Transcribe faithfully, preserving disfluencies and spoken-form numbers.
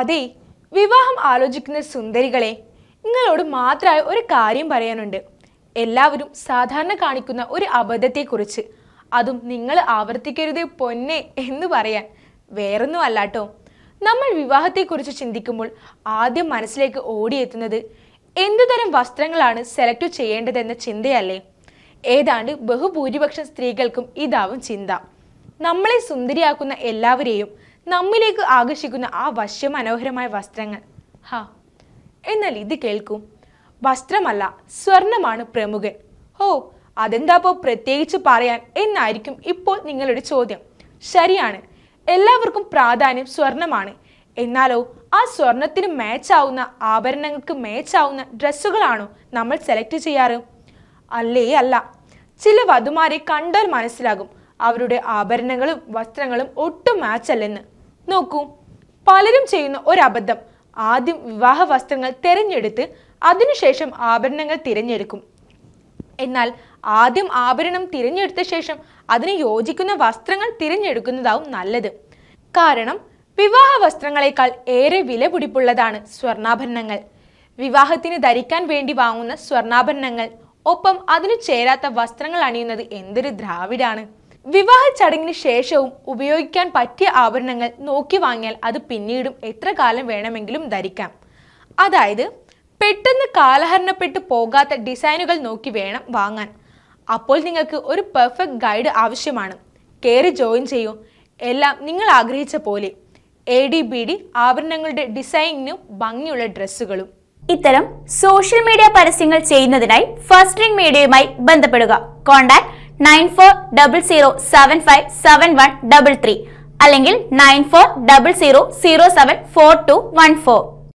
അതെ, വിവാഹം ആലോചിക്കുന്ന സുന്ദരികളെ, നിങ്ങളോട് മാത്രമായി ഒരു കാര്യം പറയാനുണ്ട്. എല്ലാവരും സാധാരണ കാണിക്കുന്ന ഒരു അബദ്ധത്തെക്കുറിച്ച്, അതും നിങ്ങൾ ആവർത്തിക്കരുത് പൊന്നെ എന്ന് പറയാൻ. വേറൊന്നും അല്ലാട്ടോ, നമ്മൾ വിവാഹത്തെക്കുറിച്ച് ചിന്തിക്കുമ്പോൾ ആദ്യം മനസ്സിലേക്ക് ഓടിയെത്തുന്നത് എന്തുതരം വസ്ത്രങ്ങളാണ് സെലക്ട് ചെയ്യേണ്ടതെന്ന ചിന്തയല്ലേ. ഏതാണ്ട് ബഹുഭൂരിപക്ഷം സ്ത്രീകൾക്കും ഇതാവും ചിന്ത. നമ്മളെ സുന്ദരിയാക്കുന്ന എല്ലാവരെയും നമ്മിലേക്ക് ആകർഷിക്കുന്ന ആ വശ്യ മനോഹരമായ വസ്ത്രങ്ങൾ. ഹാ, എന്നാൽ ഇത് കേൾക്കും, വസ്ത്രമല്ല സ്വർണമാണ് പ്രമുഖൻ. ഓ, അതെന്താപ്പോ പ്രത്യേകിച്ച് പറയാൻ എന്നായിരിക്കും ഇപ്പോൾ നിങ്ങളുടെ ചോദ്യം. ശരിയാണ്, എല്ലാവർക്കും പ്രാധാന്യം സ്വർണമാണ്. എന്നാലോ ആ സ്വർണത്തിന് മാച്ചാവുന്ന ആഭരണങ്ങൾക്ക് മാച്ചാവുന്ന ഡ്രസ്സുകളാണോ നമ്മൾ സെലക്ട് ചെയ്യാറ്? അല്ലേ അല്ല. ചില വധുമാരെ കണ്ടാൽ മനസ്സിലാകും അവരുടെ ആഭരണങ്ങളും വസ്ത്രങ്ങളും ഒട്ടും മാച്ചല്ലെന്ന്. നോക്കൂ, പലരും ചെയ്യുന്ന ഒരബദ്ധം, ആദ്യം വിവാഹ വസ്ത്രങ്ങൾ തിരഞ്ഞെടുത്ത് അതിനുശേഷം ആഭരണങ്ങൾ തിരഞ്ഞെടുക്കും. എന്നാൽ ആദ്യം ആഭരണം തിരഞ്ഞെടുത്ത ശേഷം അതിന് യോജിക്കുന്ന വസ്ത്രങ്ങൾ തിരഞ്ഞെടുക്കുന്നതാവും നല്ലത്. കാരണം വിവാഹ വസ്ത്രങ്ങളെക്കാൾ ഏറെ വില പിടിപ്പുള്ളതാണ് സ്വർണ്ണാഭരണങ്ങൾ. വിവാഹത്തിന് ധരിക്കാൻ വേണ്ടി വാങ്ങുന്ന സ്വർണ്ണാഭരണങ്ങൾ, ഒപ്പം അതിനു ചേരാത്ത വസ്ത്രങ്ങൾ അണിയുന്നത് എന്തൊരു ദ്രാവിഡാണ്. വിവാഹ ചടങ്ങിന് ശേഷവും ഉപയോഗിക്കാൻ പറ്റിയ ആഭരണങ്ങൾ നോക്കി വാങ്ങിയാൽ അത് പിന്നീടും എത്ര കാലം വേണമെങ്കിലും ധരിക്കാം. അതായത് പെട്ടെന്ന് കാലഹരണപ്പെട്ടു പോകാത്ത ഡിസൈനുകൾ നോക്കി വേണം വാങ്ങാൻ. അപ്പോൾ നിങ്ങൾക്ക് ഒരു പെർഫെക്റ്റ് ഗൈഡ് ആവശ്യമാണ്. കയറി ജോയിൻ ചെയ്യൂ, എല്ലാം നിങ്ങൾ ആഗ്രഹിച്ച പോലെ. എ ഡി ബി ഡി ആഭരണങ്ങളുടെ ഡിസൈനിനും ഭംഗിയുള്ള ഡ്രസ്സുകളും. ഇത്തരം സോഷ്യൽ മീഡിയ പരസ്യങ്ങൾ ചെയ്യുന്നതിനായി ഫസ്റ്റ് റിംഗ് മീഡിയയുമായി ബന്ധപ്പെടുക. Contact nine four double zero seven five seven one double three അല്ലെങ്കിൽ nine four double zero zero seven four two one four.